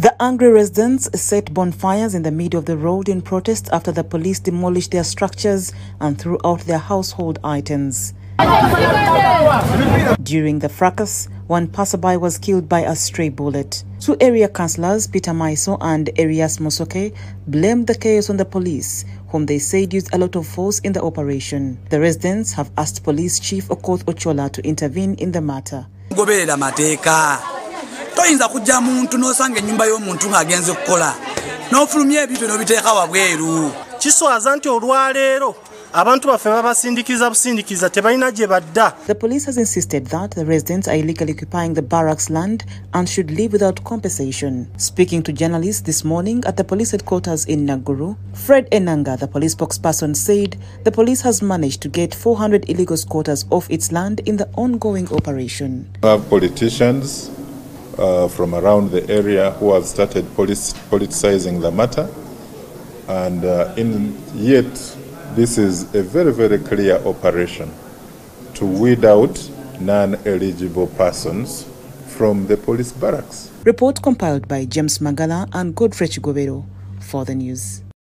The angry residents set bonfires in the middle of the road in protest after the police demolished their structures and threw out their household items. During the fracas, one passerby was killed by a stray bullet. Two area councillors, Peter Maison and Erias Mosoke, blamed the chaos on the police, whom they said used a lot of force in the operation. The residents have asked Police Chief Okoth Ochola to intervene in the matter. Toyinza kujja muntu nosanga nyumba yo muntu ngagenze kukola n'ofulumye bitu n'obiteeka wabweru kiswaza nti olwaleero abantu bafema basindikiza tebalina gye badda. The police has insisted that the residents are illegally occupying the barracks land and should leave without compensation. Speaking to journalists this morning at the police headquarters in Naguru, Fred Enanga, the police spokesperson, said the police has managed to get 400 illegal squatters off its land in the ongoing operation. Politicians from around the area who have started politicizing the matter, and yet this is a very, very clear operation to weed out non-eligible persons from the police barracks. Report compiled by James Magala and Godfrey Gobero for the news.